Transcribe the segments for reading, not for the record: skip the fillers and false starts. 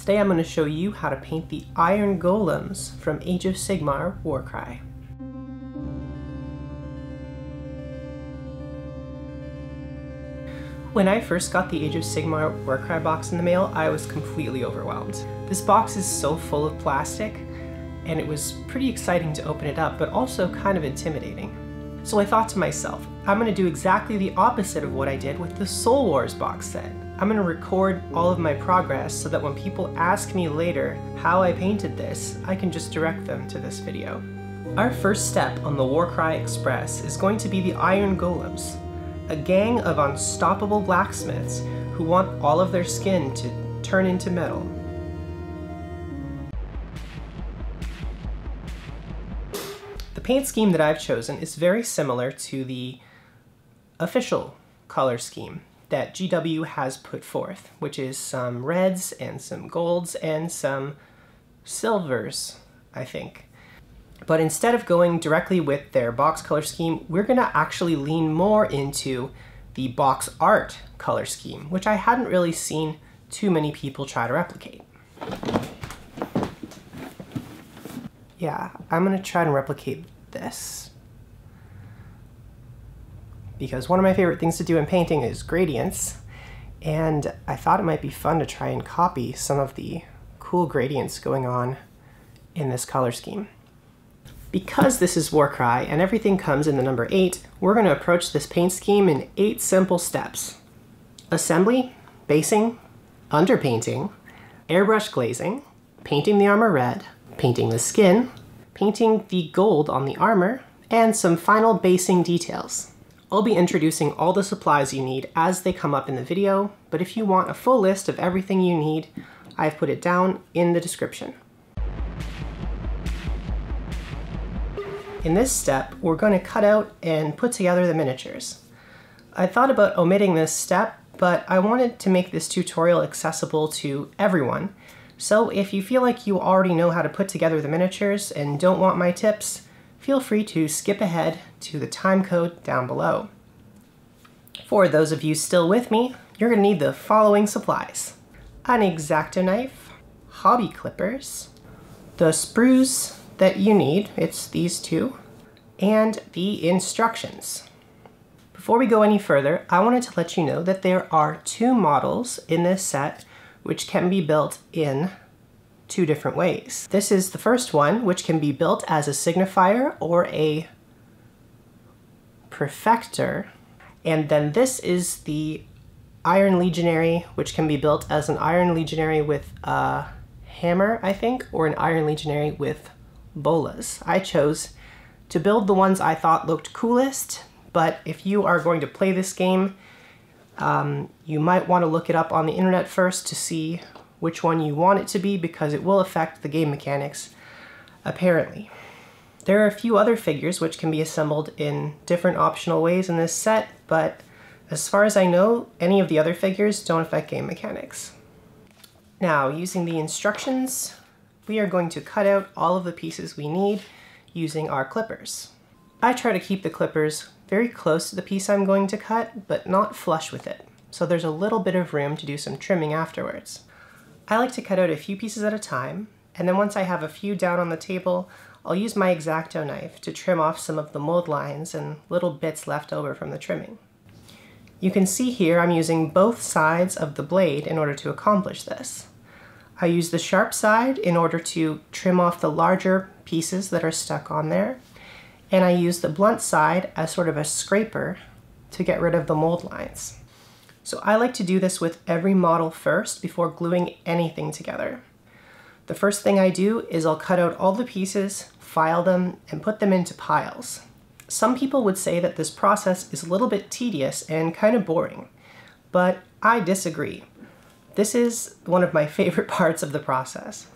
Today I'm going to show you how to paint the Iron Golems from Age of Sigmar Warcry. When I first got the Age of Sigmar Warcry box in the mail, I was completely overwhelmed. This box is so full of plastic, and it was pretty exciting to open it up, but also kind of intimidating. So I thought to myself, I'm going to do exactly the opposite of what I did with the Soul Wars box set. I'm going to record all of my progress so that when people ask me later how I painted this, I can just direct them to this video. Our first step on the Warcry Express is going to be the Iron Golems, a gang of unstoppable blacksmiths who want all of their skin to turn into metal. The paint scheme that I've chosen is very similar to the official color scheme that GW has put forth, which is some reds and some golds and some silvers, I think. But instead of going directly with their box color scheme, we're gonna actually lean more into the box art color scheme, which I hadn't really seen too many people try to replicate. Yeah, I'm gonna try and replicate this, because one of my favorite things to do in painting is gradients, and I thought it might be fun to try and copy some of the cool gradients going on in this color scheme. Because this is Warcry and everything comes in the number 8, we're going to approach this paint scheme in 8 simple steps. Assembly, basing, underpainting, airbrush glazing, painting the armor red, painting the skin, painting the gold on the armor, and some final basing details. I'll be introducing all the supplies you need as they come up in the video, but if you want a full list of everything you need, I've put it down in the description. In this step, we're going to cut out and put together the miniatures. I thought about omitting this step, but I wanted to make this tutorial accessible to everyone. So if you feel like you already know how to put together the miniatures and don't want my tips, feel free to skip ahead to the time code down below. For those of you still with me, you're going to need the following supplies: an X-Acto knife, hobby clippers, the sprues that you need, it's these two, and the instructions. Before we go any further, I wanted to let you know that there are 2 models in this set which can be built in 2 different ways. This is the first one, which can be built as a signifier or a perfector, and then this is the Iron Legionary, which can be built as an Iron Legionary with a hammer, I think, or an Iron Legionary with bolas. I chose to build the ones I thought looked coolest, but if you are going to play this game, you might want to look it up on the internet first to see which one you want it to be, because it will affect the game mechanics, apparently. There are a few other figures which can be assembled in different optional ways in this set, but as far as I know, any of the other figures don't affect game mechanics. Now, using the instructions, we are going to cut out all of the pieces we need using our clippers. I try to keep the clippers very close to the piece I'm going to cut, but not flush with it, so there's a little bit of room to do some trimming afterwards. I like to cut out a few pieces at a time, and then once I have a few down on the table, I'll use my X-Acto knife to trim off some of the mold lines and little bits left over from the trimming. You can see here I'm using both sides of the blade in order to accomplish this. I use the sharp side in order to trim off the larger pieces that are stuck on there, and I use the blunt side as sort of a scraper to get rid of the mold lines. So I like to do this with every model first before gluing anything together. The first thing I do is I'll cut out all the pieces, file them, and put them into piles. Some people would say that this process is a little bit tedious and kind of boring, but I disagree. This is one of my favorite parts of the process.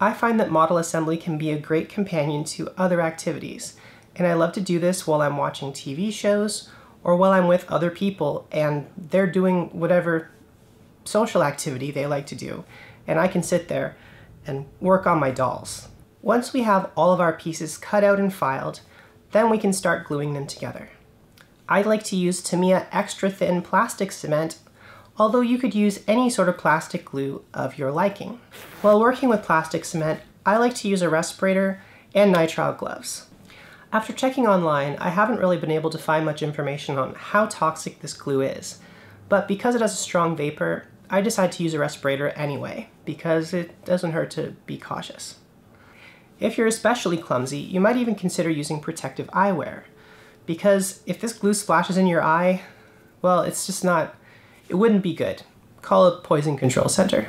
I find that model assembly can be a great companion to other activities, and I love to do this while I'm watching TV shows or while I'm with other people and they're doing whatever social activity they like to do, and I can sit there and work on my dolls. Once we have all of our pieces cut out and filed, then we can start gluing them together. I like to use Tamiya Extra Thin Plastic Cement although you could use any sort of plastic glue of your liking. While working with plastic cement, I like to use a respirator and nitrile gloves. After checking online, I haven't really been able to find much information on how toxic this glue is, but because it has a strong vapor, I decided to use a respirator anyway, because it doesn't hurt to be cautious. If you're especially clumsy, you might even consider using protective eyewear, because if this glue splashes in your eye, well, it's just not, it wouldn't be good. Call a poison control center.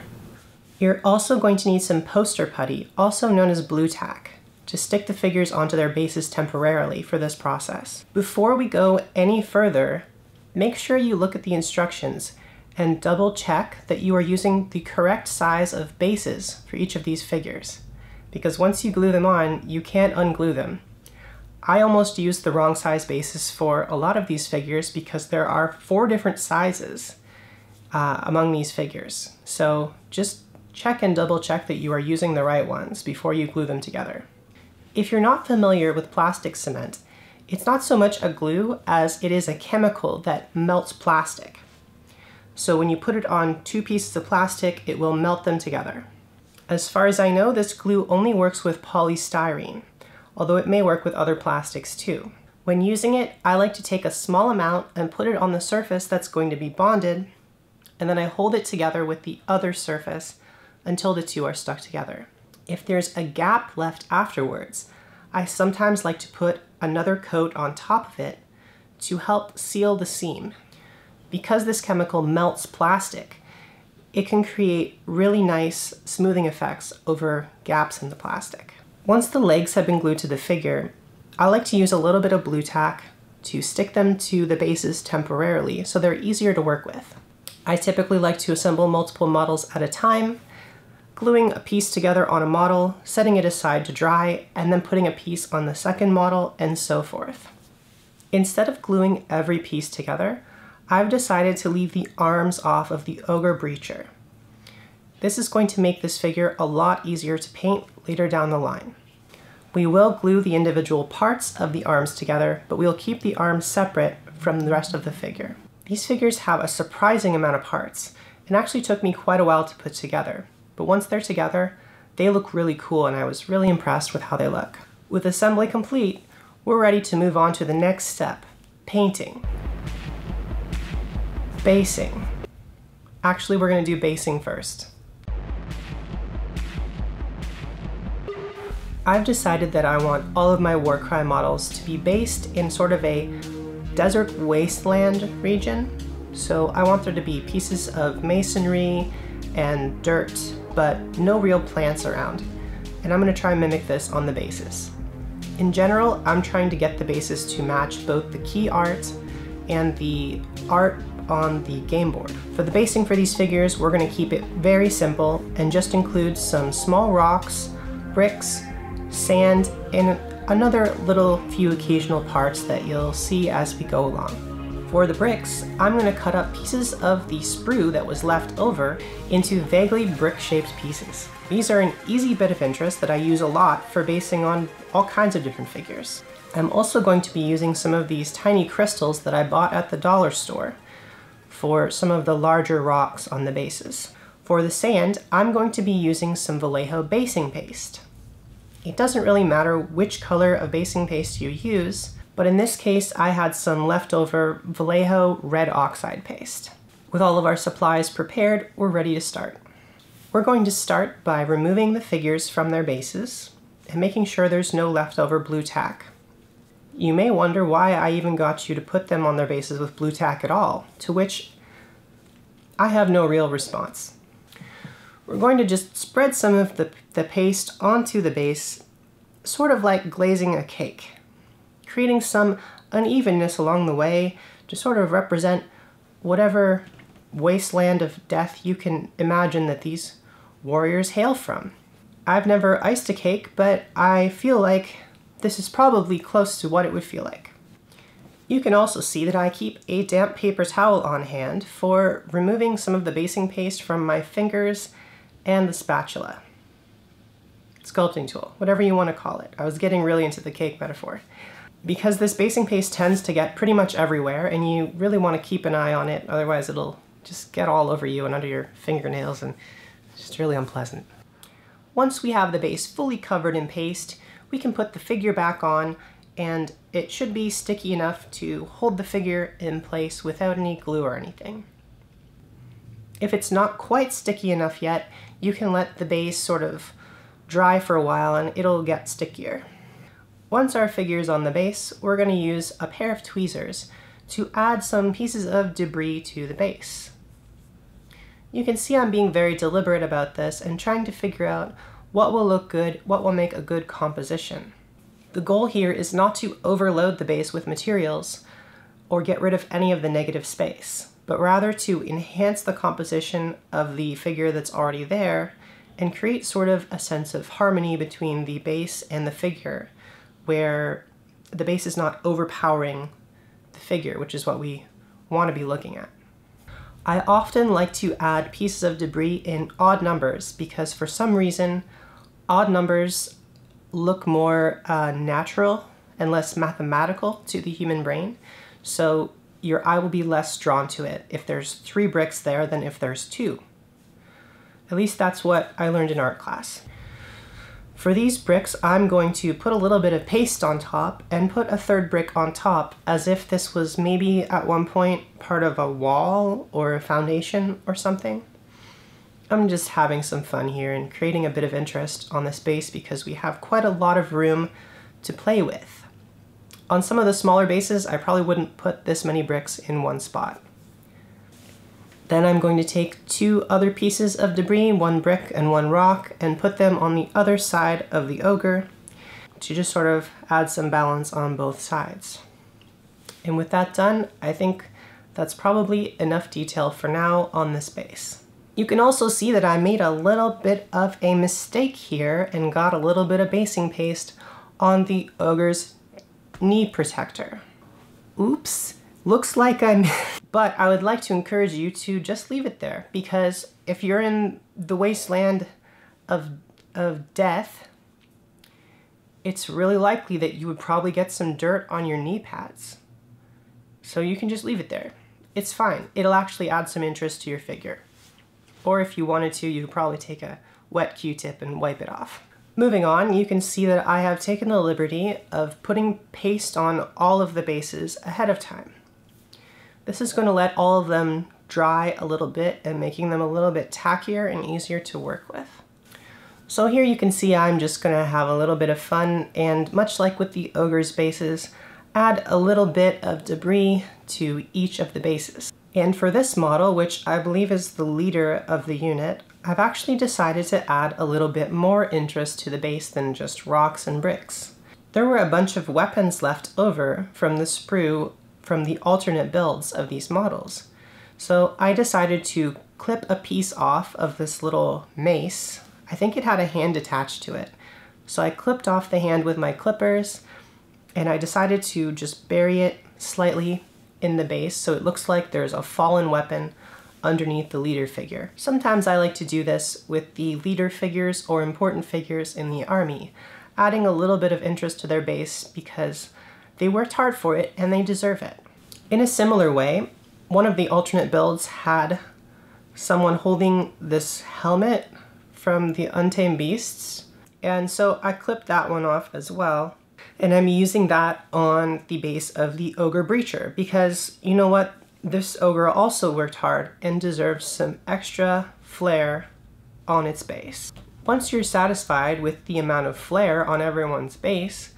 You're also going to need some poster putty, also known as Blu-Tac, to stick the figures onto their bases temporarily for this process. Before we go any further, make sure you look at the instructions and double check that you are using the correct size of bases for each of these figures, because once you glue them on, you can't unglue them. I almost used the wrong size bases for a lot of these figures because there are 4 different sizes among these figures. So just check and double check that you are using the right ones before you glue them together. If you're not familiar with plastic cement, it's not so much a glue as it is a chemical that melts plastic. So when you put it on 2 pieces of plastic, it will melt them together. As far as I know, this glue only works with polystyrene, although it may work with other plastics too. When using it, I like to take a small amount and put it on the surface that's going to be bonded, and then I hold it together with the other surface until the 2 are stuck together. If there's a gap left afterwards, I sometimes like to put another coat on top of it to help seal the seam. Because this chemical melts plastic, it can create really nice smoothing effects over gaps in the plastic. Once the legs have been glued to the figure, I like to use a little bit of Blu-Tac to stick them to the bases temporarily so they're easier to work with. I typically like to assemble multiple models at a time, gluing a piece together on a model, setting it aside to dry, and then putting a piece on the second model, and so forth. Instead of gluing every piece together, I've decided to leave the arms off of the Ogre Breacher. This is going to make this figure a lot easier to paint later down the line. We will glue the individual parts of the arms together, but we'll keep the arms separate from the rest of the figure. These figures have a surprising amount of parts, and actually took me quite a while to put together. But once they're together, they look really cool and I was really impressed with how they look. With assembly complete, we're ready to move on to the next step, painting. Basing. Actually, we're going to do basing first. I've decided that I want all of my Warcry models to be based in sort of a desert wasteland region. So I want there to be pieces of masonry and dirt, but no real plants around. And I'm going to try and mimic this on the bases. In general, I'm trying to get the bases to match both the key art and the art on the game board. For the basing for these figures, we're going to keep it very simple and just include some small rocks, bricks, sand, and another little few occasional parts that you'll see as we go along. For the bricks, I'm going to cut up pieces of the sprue that was left over into vaguely brick-shaped pieces. These are an easy bit of interest that I use a lot for basing on all kinds of different figures. I'm also going to be using some of these tiny crystals that I bought at the dollar store for some of the larger rocks on the bases. For the sand, I'm going to be using some Vallejo basing paste. It doesn't really matter which color of basing paste you use, but in this case, I had some leftover Vallejo red oxide paste. With all of our supplies prepared, we're ready to start. We're going to start by removing the figures from their bases and making sure there's no leftover Blu-Tac. You may wonder why I even got you to put them on their bases with Blu-Tac at all, to which I have no real response. We're going to just spread some of the paste onto the base, sort of like glazing a cake, creating some unevenness along the way to sort of represent whatever wasteland of death you can imagine that these warriors hail from. I've never iced a cake, but I feel like this is probably close to what it would feel like. You can also see that I keep a damp paper towel on hand for removing some of the basing paste from my fingers and the spatula. Sculpting tool, whatever you want to call it. I was getting really into the cake metaphor. Because this basing paste tends to get pretty much everywhere and you really want to keep an eye on it, otherwise it'll just get all over you and under your fingernails, and it's just really unpleasant. Once we have the base fully covered in paste, we can put the figure back on, and it should be sticky enough to hold the figure in place without any glue or anything. If it's not quite sticky enough yet, you can let the base sort of dry for a while and it'll get stickier. Once our figure's on the base, we're going to use a pair of tweezers to add some pieces of debris to the base. You can see I'm being very deliberate about this and trying to figure out what will look good, what will make a good composition. The goal here is not to overload the base with materials or get rid of any of the negative space, but rather to enhance the composition of the figure that's already there and create sort of a sense of harmony between the base and the figure, where the base is not overpowering the figure, which is what we want to be looking at. I often like to add pieces of debris in odd numbers because for some reason odd numbers look more natural and less mathematical to the human brain, so your eye will be less drawn to it if there's 3 bricks there than if there's 2. At least that's what I learned in art class. For these bricks, I'm going to put a little bit of paste on top and put a 3rd brick on top, as if this was maybe at one point part of a wall or a foundation or something. I'm just having some fun here and creating a bit of interest on this base because we have quite a lot of room to play with. On some of the smaller bases, I probably wouldn't put this many bricks in one spot. Then I'm going to take 2 other pieces of debris, 1 brick and 1 rock, and put them on the other side of the ogre to just sort of add some balance on both sides. And with that done, I think that's probably enough detail for now on this base. You can also see that I made a little bit of a mistake here and got a little bit of basing paste on the ogre's knee protector. Oops. Looks like I'm... But I would like to encourage you to just leave it there, because if you're in the wasteland of death, it's really likely that you would probably get some dirt on your knee pads. So you can just leave it there. It's fine. It'll actually add some interest to your figure. Or if you wanted to, you could probably take a wet Q-tip and wipe it off. Moving on, you can see that I have taken the liberty of putting paste on all of the bases ahead of time. This is going to let all of them dry a little bit and making them a little bit tackier and easier to work with. So here you can see I'm just going to have a little bit of fun, and much like with the ogre's bases, add a little bit of debris to each of the bases. And for this model, which I believe is the leader of the unit, I've actually decided to add a little bit more interest to the base than just rocks and bricks. There were a bunch of weapons left over from the sprue from the alternate builds of these models. So I decided to clip a piece off of this little mace. I think it had a hand attached to it. So I clipped off the hand with my clippers, and I decided to just bury it slightly in the base so it looks like there's a fallen weapon underneath the leader figure. Sometimes I like to do this with the leader figures or important figures in the army, adding a little bit of interest to their base because they worked hard for it and they deserve it. In a similar way, one of the alternate builds had someone holding this helmet from the Untamed Beasts, and so I clipped that one off as well, and I'm using that on the base of the Ogre Breacher because, you know what, this ogre also worked hard and deserves some extra flair on its base. Once you're satisfied with the amount of flair on everyone's base,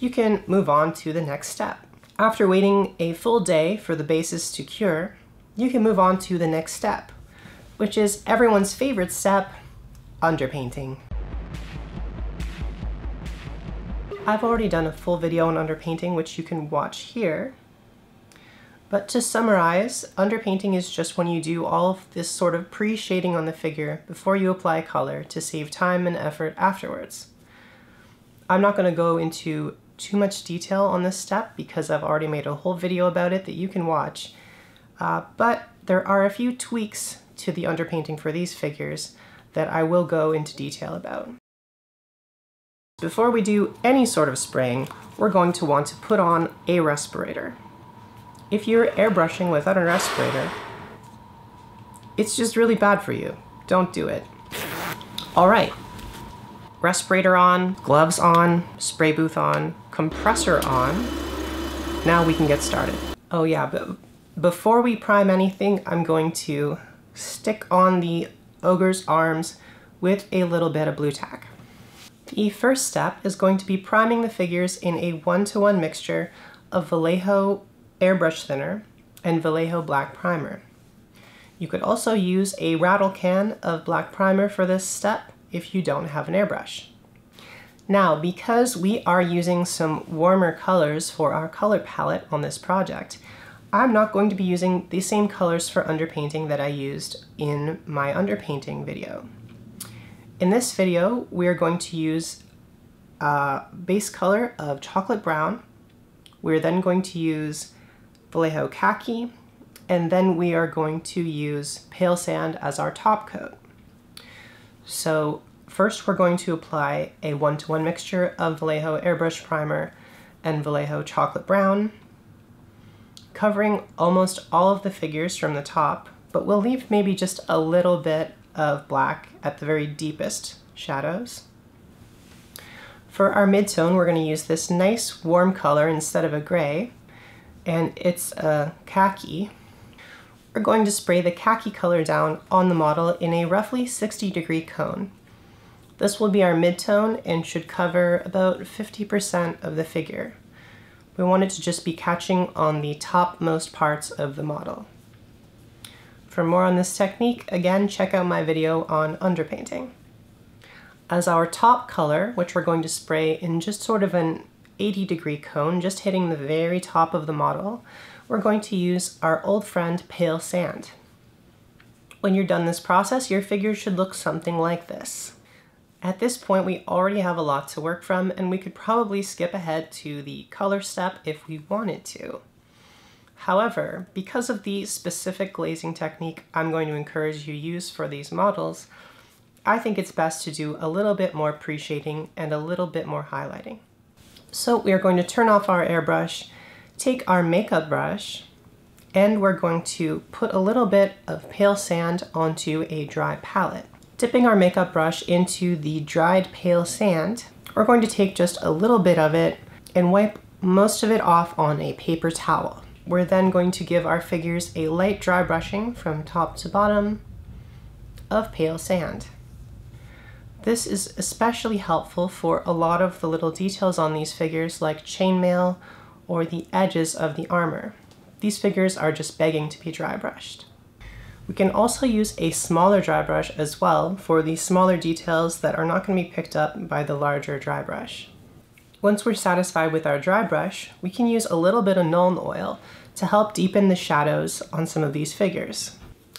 you can move on to the next step. After waiting a full day for the bases to cure, you can move on to the next step, which is everyone's favorite step, underpainting. I've already done a full video on underpainting, which you can watch here. But to summarize, underpainting is just when you do all of this sort of pre-shading on the figure before you apply color to save time and effort afterwards. I'm not going to go into too much detail on this step because I've already made a whole video about it that you can watch, but there are a few tweaks to the underpainting for these figures that I will go into detail about. Before we do any sort of spraying, we're going to want to put on a respirator. If you're airbrushing without a respirator, It's just really bad for you. Don't do it. All right. Respirator on, gloves on, spray booth on, compressor on. Now we can get started. Oh yeah, but before we prime anything, I'm going to stick on the ogre's arms with a little bit of Blu-Tac. The first step is going to be priming the figures in a 1-to-1 mixture of Vallejo Airbrush Thinner and Vallejo Black Primer. You could also use a rattle can of black primer for this step if you don't have an airbrush. Now, because we are using some warmer colors for our color palette on this project, I'm not going to be using the same colors for underpainting that I used in my underpainting video. In this video, we are going to use a base color of chocolate brown. We're then going to use Vallejo Khaki, and then we are going to use pale sand as our top coat. So first we're going to apply a 1-to-1 mixture of Vallejo Airbrush Primer and Vallejo Chocolate Brown, covering almost all of the figures from the top, but we'll leave maybe just a little bit of black at the very deepest shadows. For our mid-tone, we're going to use this nice warm color instead of a gray, and it's a khaki. We're going to spray the khaki color down on the model in a roughly 60-degree cone. This will be our mid-tone and should cover about 50% of the figure. We want it to just be catching on the topmost parts of the model. For more on this technique, again, check out my video on underpainting. As our top color, which we're going to spray in just sort of an 80-degree cone, just hitting the very top of the model, we're going to use our old friend pale sand. When you're done this process, your figure should look something like this. At this point, we already have a lot to work from, and we could probably skip ahead to the color step if we wanted to. However, because of the specific glazing technique I'm going to encourage you use for these models, I think it's best to do a little bit more pre-shading and a little bit more highlighting. So we are going to turn off our airbrush, take our makeup brush, and we're going to put a little bit of pale sand onto a dry palette. Dipping our makeup brush into the dried pale sand, we're going to take just a little bit of it and wipe most of it off on a paper towel. We're then going to give our figures a light dry brushing from top to bottom of pale sand. This is especially helpful for a lot of the little details on these figures, like chainmail or the edges of the armor. These figures are just begging to be dry brushed. We can also use a smaller dry brush as well for the smaller details that are not going to be picked up by the larger dry brush. Once we're satisfied with our dry brush, we can use a little bit of Nuln Oil to help deepen the shadows on some of these figures.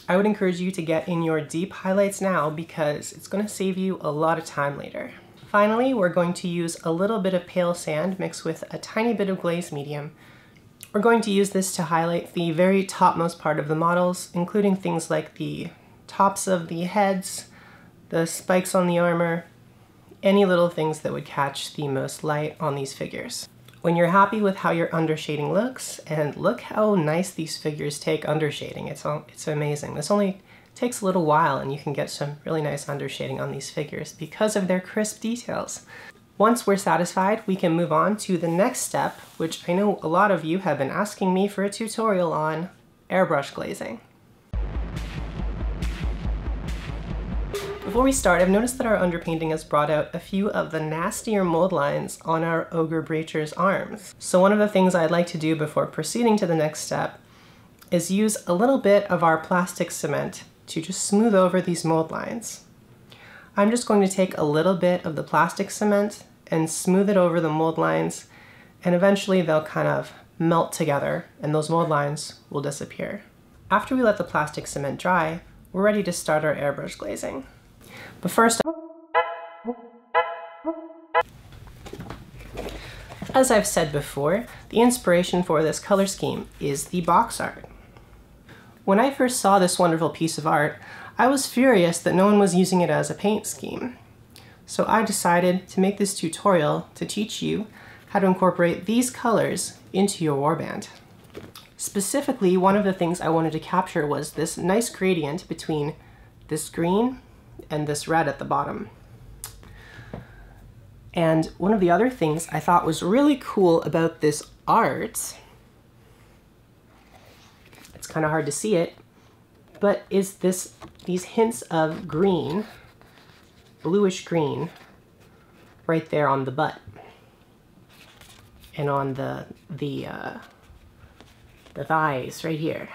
I would encourage you to get in your deep highlights now because it's going to save you a lot of time later. Finally, we're going to use a little bit of pale sand mixed with a tiny bit of glaze medium. We're going to use this to highlight the very topmost part of the models, including things like the tops of the heads, the spikes on the armor, any little things that would catch the most light on these figures. When you're happy with how your undershading looks, and look how nice these figures take undershading, it's amazing. This only takes a little while and you can get some really nice undershading on these figures because of their crisp details. Once we're satisfied, we can move on to the next step, which I know a lot of you have been asking me for a tutorial on: airbrush glazing. Before we start, I've noticed that our underpainting has brought out a few of the nastier mold lines on our Ogre Breacher's arms. So one of the things I'd like to do before proceeding to the next step is use a little bit of our plastic cement to just smooth over these mold lines. I'm just going to take a little bit of the plastic cement and smooth it over the mold lines, and eventually they'll kind of melt together and those mold lines will disappear. After we let the plastic cement dry, we're ready to start our airbrush glazing. But first, as I've said before, the inspiration for this color scheme is the box art. When I first saw this wonderful piece of art, I was furious that no one was using it as a paint scheme. So I decided to make this tutorial to teach you how to incorporate these colors into your warband. Specifically, one of the things I wanted to capture was this nice gradient between this green and this red at the bottom. And one of the other things I thought was really cool about this art, it's kind of hard to see it, but is these hints of green, bluish green, right there on the butt and on the thighs right here.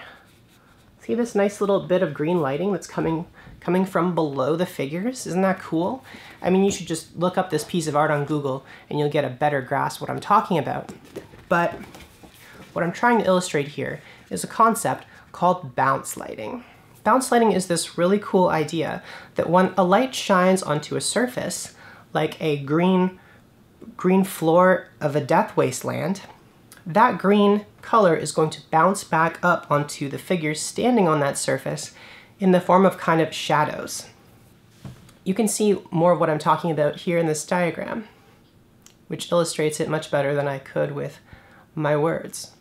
See this nice little bit of green lighting that's coming from below the figures? Isn't that cool? I mean, you should just look up this piece of art on Google and you'll get a better grasp of what I'm talking about. But what I'm trying to illustrate here is a concept called bounce lighting. Bounce lighting is this really cool idea that when a light shines onto a surface, like a green floor of a death wasteland, that green color is going to bounce back up onto the figures standing on that surface in the form of kind of shadows. You can see more of what I'm talking about here in this diagram, which illustrates it much better than I could with my words.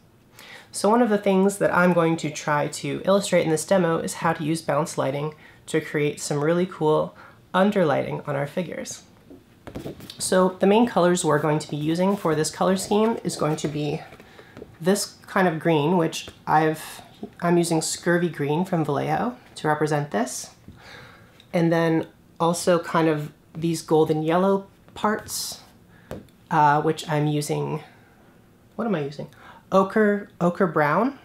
So one of the things that I'm going to try to illustrate in this demo is how to use bounce lighting to create some really cool underlighting on our figures. So the main colors we're going to be using for this color scheme is going to be this kind of green, which I'm using Scurvy Green from Vallejo to represent this. And then also kind of these golden yellow parts, which I'm using, what am I using? Ochre Brown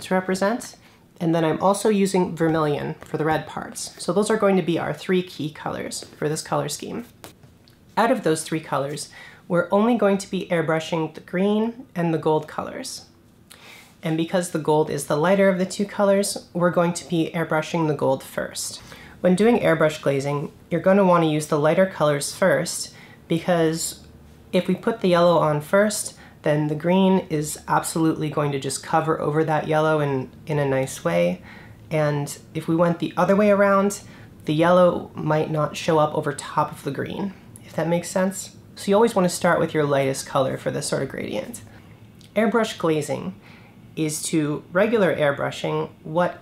to represent. And then I'm also using Vermilion for the red parts. So those are going to be our three key colors for this color scheme. Out of those three colors, we're only going to be airbrushing the green and the gold colors. And because the gold is the lighter of the two colors, we're going to be airbrushing the gold first. When doing airbrush glazing, you're going to want to use the lighter colors first, because if we put the yellow on first, then the green is absolutely going to just cover over that yellow in a nice way. And if we went the other way around, the yellow might not show up over top of the green, if that makes sense. So you always want to start with your lightest color for this sort of gradient. Airbrush glazing is to regular airbrushing what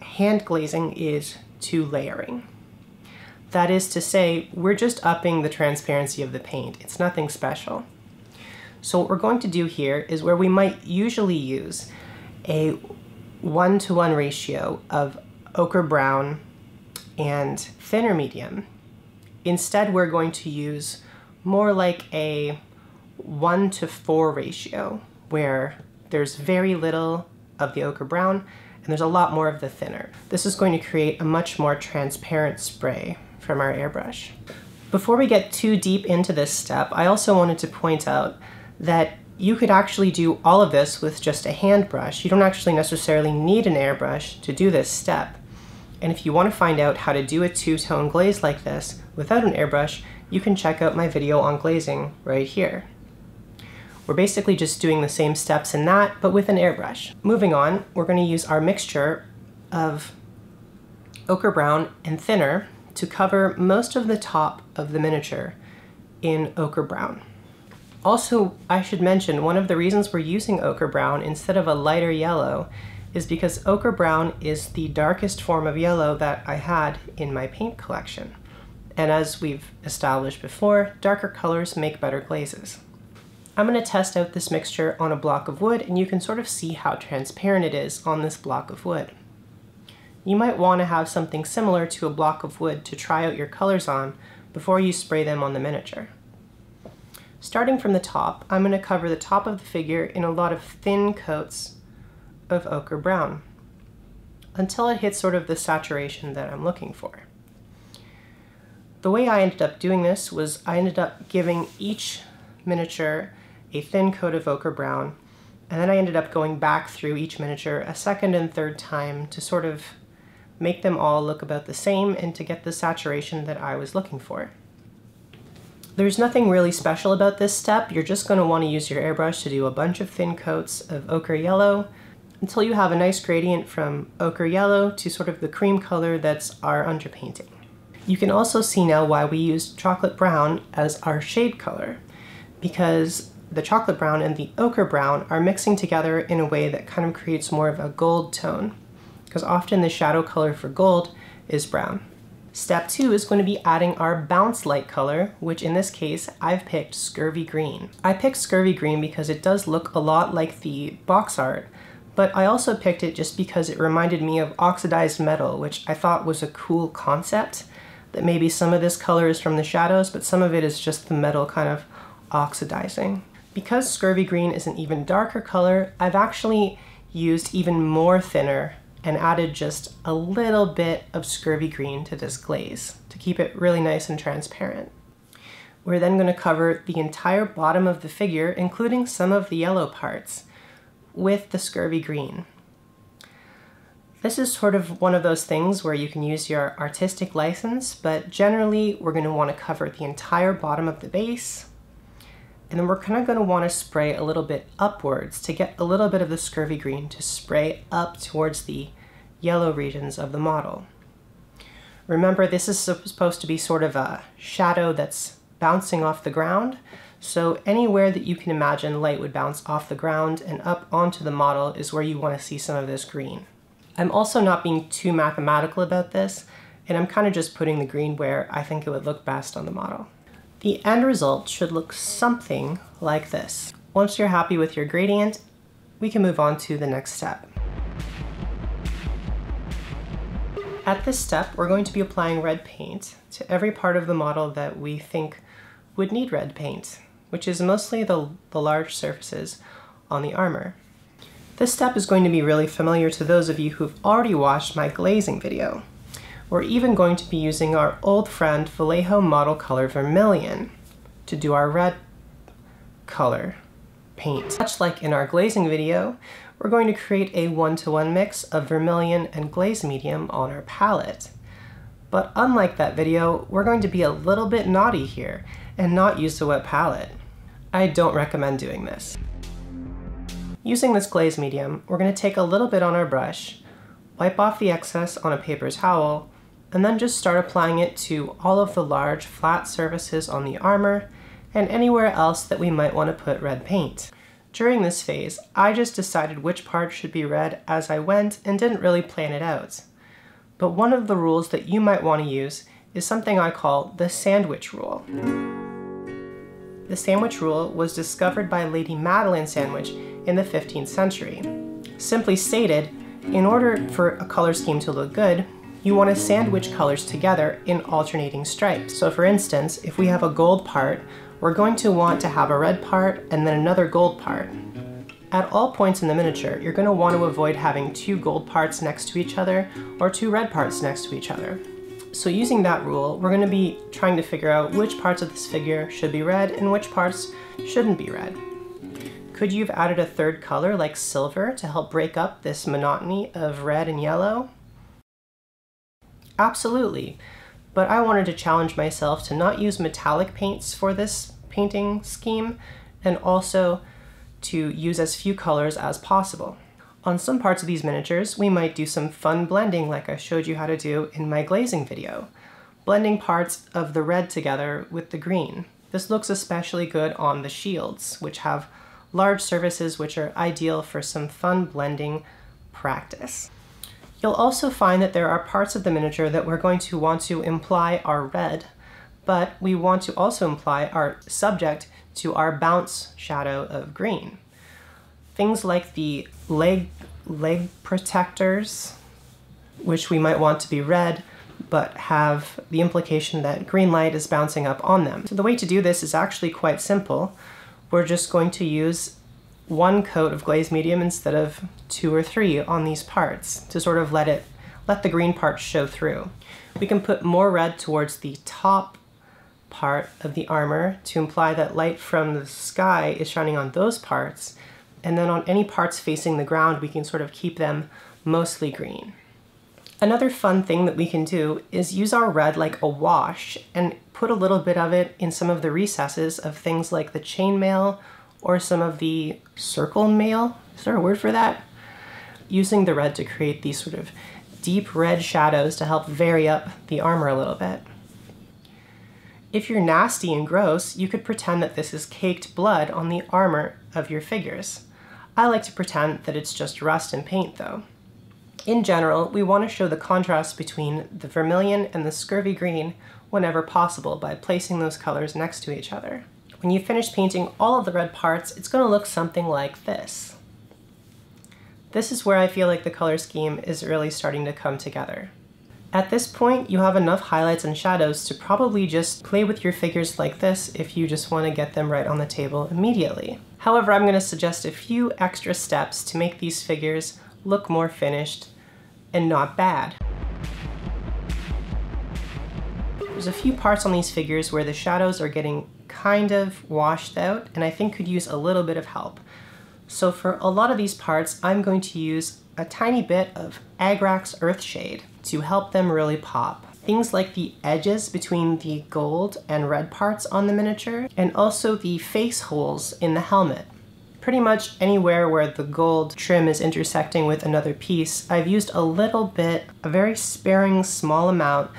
hand glazing is to layering. That is to say, we're just upping the transparency of the paint. It's nothing special. So what we're going to do here is where we might usually use a 1-to-1 ratio of ochre brown and thinner medium. Instead, we're going to use more like a 1-to-4 ratio, where there's very little of the ochre brown and there's a lot more of the thinner. This is going to create a much more transparent spray from our airbrush. Before we get too deep into this step, I also wanted to point out that you could actually do all of this with just a hand brush. You don't actually necessarily need an airbrush to do this step. And if you want to find out how to do a two-tone glaze like this without an airbrush, you can check out my video on glazing right here. We're basically just doing the same steps in that, but with an airbrush. Moving on, we're going to use our mixture of ochre brown and thinner to cover most of the top of the miniature in ochre brown. Also, I should mention, one of the reasons we're using ochre brown instead of a lighter yellow is because ochre brown is the darkest form of yellow that I had in my paint collection. And as we've established before, darker colors make better glazes. I'm going to test out this mixture on a block of wood, and you can sort of see how transparent it is on this block of wood. You might want to have something similar to a block of wood to try out your colors on before you spray them on the miniature. Starting from the top, I'm going to cover the top of the figure in a lot of thin coats of ochre brown until it hits sort of the saturation that I'm looking for. The way I ended up doing this was I ended up giving each miniature a thin coat of ochre brown, and then I ended up going back through each miniature a second and third time to sort of make them all look about the same and to get the saturation that I was looking for. There's nothing really special about this step. You're just going to want to use your airbrush to do a bunch of thin coats of ochre yellow until you have a nice gradient from ochre yellow to sort of the cream color that's our underpainting. You can also see now why we used chocolate brown as our shade color, because the chocolate brown and the ochre brown are mixing together in a way that kind of creates more of a gold tone, because often the shadow color for gold is brown. Step two is going to be adding our bounce light color, which in this case, I've picked Scurvy Green. I picked Scurvy Green because it does look a lot like the box art, but I also picked it just because it reminded me of oxidized metal, which I thought was a cool concept, that maybe some of this color is from the shadows, but some of it is just the metal kind of oxidizing. Because Scurvy Green is an even darker color, I've actually used even more thinner and added just a little bit of Scurvy Green to this glaze to keep it really nice and transparent. We're then going to cover the entire bottom of the figure, including some of the yellow parts, with the Scurvy Green. This is sort of one of those things where you can use your artistic license, but generally we're going to want to cover the entire bottom of the base, and then we're kind of going to want to spray a little bit upwards to get a little bit of the Scurvy Green to spray up towards the yellow regions of the model. Remember, this is supposed to be sort of a shadow that's bouncing off the ground, so anywhere that you can imagine light would bounce off the ground and up onto the model is where you want to see some of this green. I'm also not being too mathematical about this, and I'm kind of just putting the green where I think it would look best on the model. The end result should look something like this. Once you're happy with your gradient, we can move on to the next step. At this step, we're going to be applying red paint to every part of the model that we think would need red paint, which is mostly the large surfaces on the armor. This step is going to be really familiar to those of you who've already watched my glazing video. We're even going to be using our old friend Vallejo Model Color Vermilion to do our red color paint. Much like in our glazing video, we're going to create a 1-to-1 mix of vermilion and glaze medium on our palette. But unlike that video, we're going to be a little bit naughty here and not use a wet palette. I don't recommend doing this. Using this glaze medium, we're going to take a little bit on our brush, wipe off the excess on a paper towel, and then just start applying it to all of the large flat surfaces on the armor and anywhere else that we might want to put red paint. During this phase, I just decided which part should be red as I went and didn't really plan it out. But one of the rules that you might want to use is something I call the sandwich rule. The sandwich rule was discovered by Lady Madeleine Sandwich in the 15th century. Simply stated, in order for a color scheme to look good, you want to sandwich colors together in alternating stripes. So for instance, if we have a gold part, we're going to want to have a red part and then another gold part. At all points in the miniature, you're going to want to avoid having two gold parts next to each other or two red parts next to each other. So using that rule, we're going to be trying to figure out which parts of this figure should be red and which parts shouldn't be red. Could you have added a third color like silver to help break up this monotony of red and yellow? Absolutely, but I wanted to challenge myself to not use metallic paints for this painting scheme and also to use as few colors as possible. On some parts of these miniatures, we might do some fun blending like I showed you how to do in my glazing video, blending parts of the red together with the green. This looks especially good on the shields, which have large surfaces which are ideal for some fun blending practice. You'll also find that there are parts of the miniature that we're going to want to imply are red, but we want to also imply are subject to our bounce shadow of green. Things like the leg protectors, which we might want to be red, but have the implication that green light is bouncing up on them. So the way to do this is actually quite simple. We're just going to use one coat of glaze medium instead of two or three on these parts to sort of let the green part show through. We can put more red towards the top part of the armor to imply that light from the sky is shining on those parts, and then on any parts facing the ground we can sort of keep them mostly green. Another fun thing that we can do is use our red like a wash and put a little bit of it in some of the recesses of things like the chainmail or some of the circle mail. Is there a word for that? Using the red to create these sort of deep red shadows to help vary up the armor a little bit. If you're nasty and gross, you could pretend that this is caked blood on the armor of your figures. I like to pretend that it's just rust and paint though. In general, we want to show the contrast between the vermilion and the scurvy green whenever possible by placing those colors next to each other. When you finish painting all of the red parts, it's going to look something like this. This is where I feel like the color scheme is really starting to come together. At this point, you have enough highlights and shadows to probably just play with your figures like this if you just want to get them right on the table immediately. However, I'm going to suggest a few extra steps to make these figures look more finished and not bad. There's a few parts on these figures where the shadows are getting kind of washed out and I think could use a little bit of help. So for a lot of these parts, I'm going to use a tiny bit of Agrax Earthshade to help them really pop. Things like the edges between the gold and red parts on the miniature, and also the face holes in the helmet. Pretty much anywhere where the gold trim is intersecting with another piece, I've used a little bit, a very sparing small amount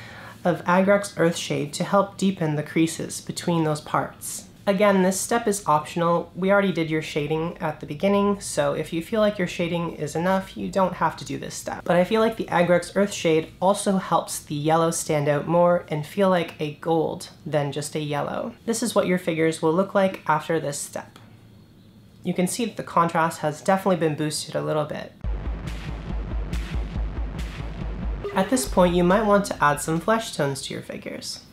of Agrax Earthshade to help deepen the creases between those parts. Again, this step is optional. We already did your shading at the beginning, so if you feel like your shading is enough, you don't have to do this step. But I feel like the Agrax Earthshade also helps the yellow stand out more and feel like a gold than just a yellow. This is what your figures will look like after this step. You can see that the contrast has definitely been boosted a little bit. At this point, you might want to add some flesh tones to your figures.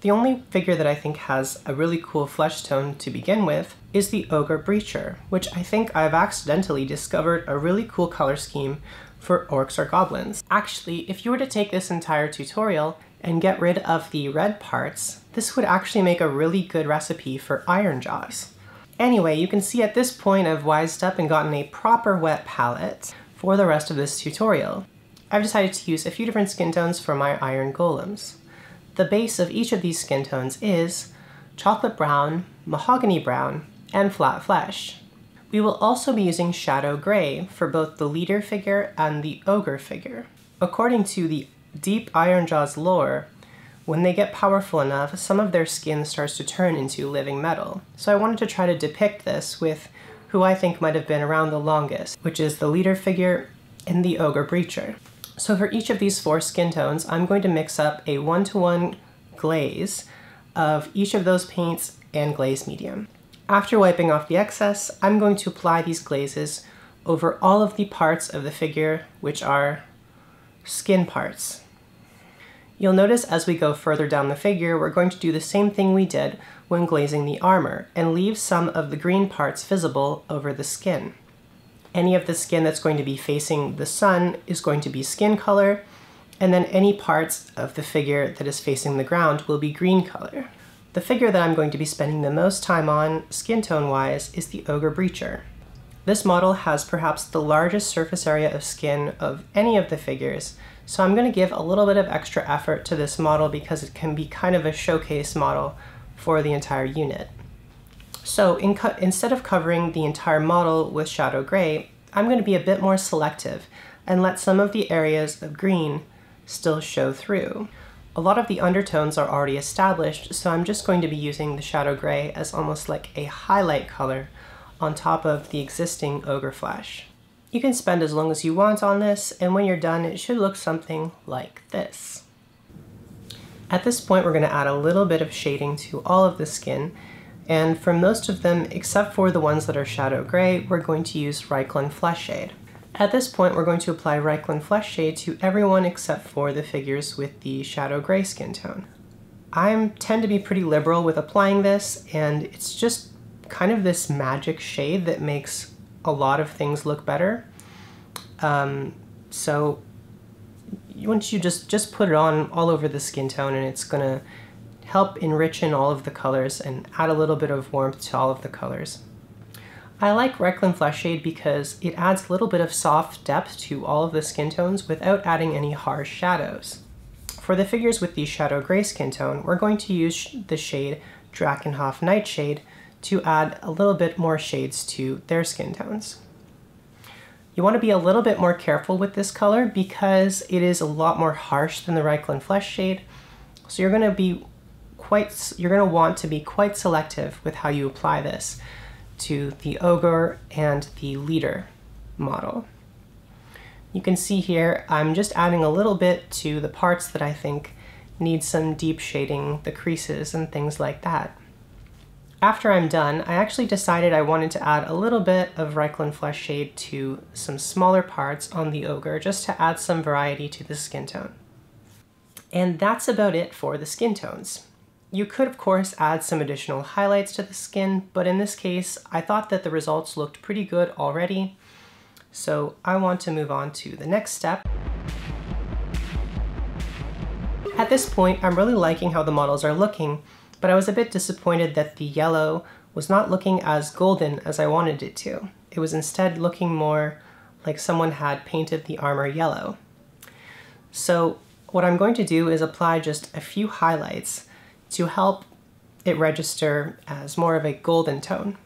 The only figure that I think has a really cool flesh tone to begin with is the Ogre Breacher, which I think I've accidentally discovered a really cool color scheme for orcs or goblins. Actually, if you were to take this entire tutorial and get rid of the red parts, this would actually make a really good recipe for Ironjawz. Anyway, you can see at this point I've wised up and gotten a proper wet palette for the rest of this tutorial. I've decided to use a few different skin tones for my Iron Golems. The base of each of these skin tones is Chocolate Brown, Mahogany Brown, and Flat Flesh. We will also be using Shadow Gray for both the leader figure and the ogre figure. According to the deep Ironjawz lore, when they get powerful enough, some of their skin starts to turn into living metal. So I wanted to try to depict this with who I think might have been around the longest, which is the leader figure and the Ogre Breacher. So for each of these four skin tones, I'm going to mix up a 1-to-1 glaze of each of those paints and glaze medium. After wiping off the excess, I'm going to apply these glazes over all of the parts of the figure, which are skin parts. You'll notice as we go further down the figure, we're going to do the same thing we did when glazing the armor and leave some of the green parts visible over the skin. Any of the skin that's going to be facing the sun is going to be skin color, and then any parts of the figure that is facing the ground will be green color. The figure that I'm going to be spending the most time on, skin tone-wise, is the Ogre Breacher. This model has perhaps the largest surface area of skin of any of the figures, so I'm going to give a little bit of extra effort to this model because it can be kind of a showcase model for the entire unit. So instead of covering the entire model with Shadow Gray, I'm going to be a bit more selective and let some of the areas of green still show through. A lot of the undertones are already established, so I'm just going to be using the Shadow Gray as almost like a highlight color on top of the existing Ogre Flesh. You can spend as long as you want on this, and when you're done, it should look something like this. At this point, we're going to add a little bit of shading to all of the skin. And for most of them, except for the ones that are Shadow Gray, we're going to use Reikland Flesh Shade. At this point, we're going to apply Reikland Flesh Shade to everyone except for the figures with the Shadow Gray skin tone. I tend to be pretty liberal with applying this, and it's just kind of this magic shade that makes a lot of things look better. So once you just put it on all over the skin tone, and it's gonna help enrich in all of the colors and add a little bit of warmth to all of the colors. I like Reikland Flesh Shade because it adds a little bit of soft depth to all of the skin tones without adding any harsh shadows. For the figures with the Shadow Gray skin tone, we're going to use the shade Drakenhof Nightshade to add a little bit more shades to their skin tones. You want to be a little bit more careful with this color because it is a lot more harsh than the Reikland Flesh Shade, so you're going to be you're going to want to be quite selective with how you apply this to the Ogre and the Leader model. You can see here I'm just adding a little bit to the parts that I think need some deep shading, the creases and things like that. After I'm done, I actually decided I wanted to add a little bit of Reikland Flesh Shade to some smaller parts on the Ogre just to add some variety to the skin tone. And that's about it for the skin tones. You could of course add some additional highlights to the skin, but in this case I thought that the results looked pretty good already, so I want to move on to the next step. At this point I'm really liking how the models are looking, but I was a bit disappointed that the yellow was not looking as golden as I wanted it to. It was instead looking more like someone had painted the armor yellow. So what I'm going to do is apply just a few highlights to help it register as more of a golden tone.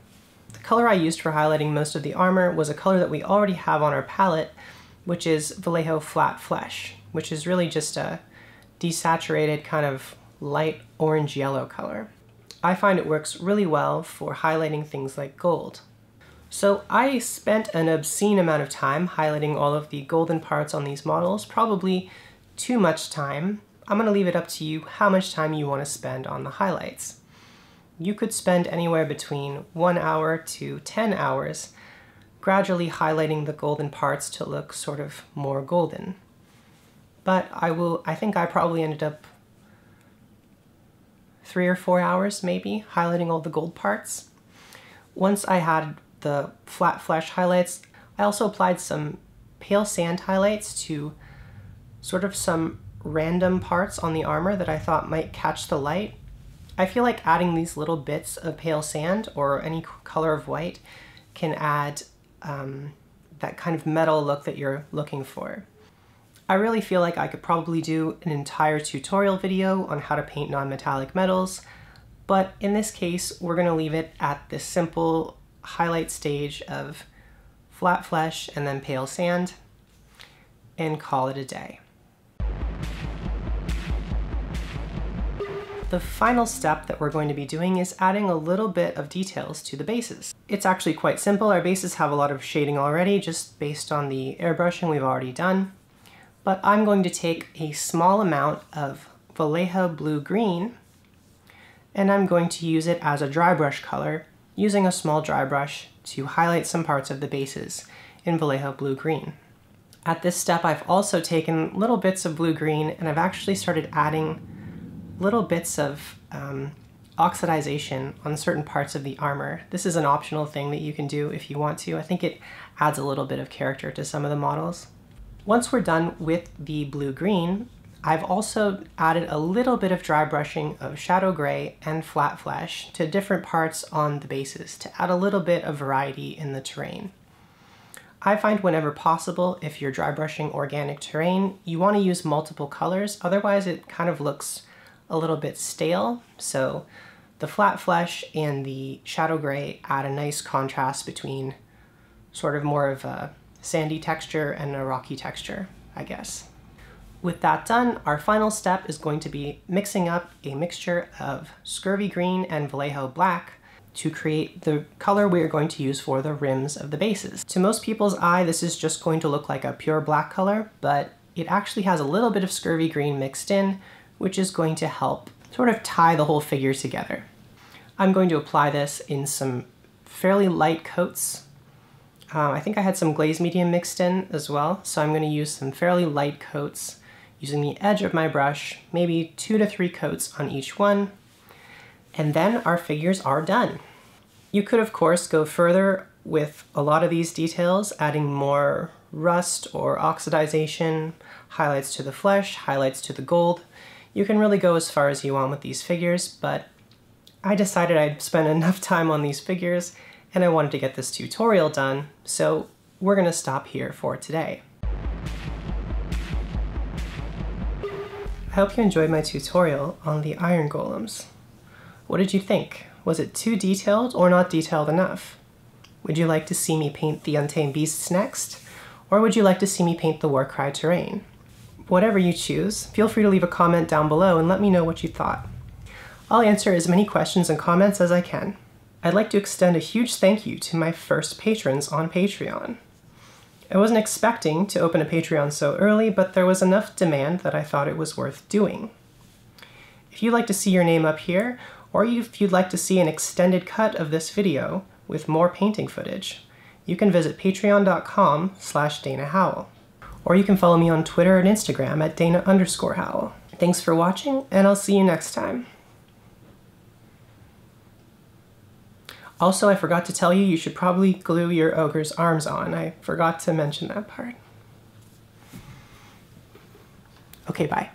The color I used for highlighting most of the armor was a color that we already have on our palette, which is Vallejo Flat Flesh, which is really just a desaturated kind of light orange yellow color. I find it works really well for highlighting things like gold. So I spent an obscene amount of time highlighting all of the golden parts on these models, probably too much time. I'm going to leave it up to you how much time you want to spend on the highlights. You could spend anywhere between 1 hour to 10 hours gradually highlighting the golden parts to look sort of more golden. But I think I probably ended up 3 or 4 hours maybe highlighting all the gold parts. Once I had the flat flesh highlights, I also applied some pale sand highlights to sort of some random parts on the armor that I thought might catch the light. I feel like adding these little bits of pale sand or any color of white can add that kind of metal look that you're looking for. I really feel like I could probably do an entire tutorial video on how to paint non-metallic metals, but in this case we're going to leave it at this simple highlight stage of flat flesh and then pale sand and call it a day. The final step that we're going to be doing is adding a little bit of details to the bases. It's actually quite simple. Our bases have a lot of shading already just based on the airbrushing we've already done. But I'm going to take a small amount of Vallejo Blue Green and I'm going to use it as a dry brush color using a small dry brush to highlight some parts of the bases in Vallejo Blue Green. At this step I've also taken little bits of blue green and I've actually started adding little bits of oxidization on certain parts of the armor. This is an optional thing that you can do if you want to. I think it adds a little bit of character to some of the models. Once we're done with the blue-green, I've also added a little bit of dry brushing of Shadow Gray and Flat Flesh to different parts on the bases to add a little bit of variety in the terrain. I find whenever possible, if you're dry brushing organic terrain, you want to use multiple colors, otherwise it kind of looks a little bit stale, so the flat flesh and the shadow gray add a nice contrast between sort of more of a sandy texture and a rocky texture, I guess. With that done, our final step is going to be mixing up a mixture of Scurvy Green and Vallejo Black to create the color we are going to use for the rims of the bases. To most people's eye, this is just going to look like a pure black color, but it actually has a little bit of Scurvy Green mixed in, which is going to help sort of tie the whole figure together. I'm going to apply this in some fairly light coats. I think I had some glaze medium mixed in as well, so I'm going to use some fairly light coats using the edge of my brush, maybe 2 to 3 coats on each one, and then our figures are done. You could of course go further with a lot of these details, adding more rust or oxidization, highlights to the flesh, highlights to the gold. You can really go as far as you want with these figures, but I decided I'd spent enough time on these figures and I wanted to get this tutorial done, so we're going to stop here for today. I hope you enjoyed my tutorial on the Iron Golems. What did you think? Was it too detailed or not detailed enough? Would you like to see me paint the Untamed Beasts next? Or would you like to see me paint the Warcry terrain? Whatever you choose, feel free to leave a comment down below and let me know what you thought. I'll answer as many questions and comments as I can. I'd like to extend a huge thank you to my first patrons on Patreon. I wasn't expecting to open a Patreon so early, but there was enough demand that I thought it was worth doing. If you'd like to see your name up here, or if you'd like to see an extended cut of this video with more painting footage, you can visit patreon.com/Dana Howl. Or you can follow me on Twitter and Instagram at Dana_Howl. Thanks for watching, and I'll see you next time. Also, I forgot to tell you, you should probably glue your ogre's arms on. I forgot to mention that part. Okay, bye.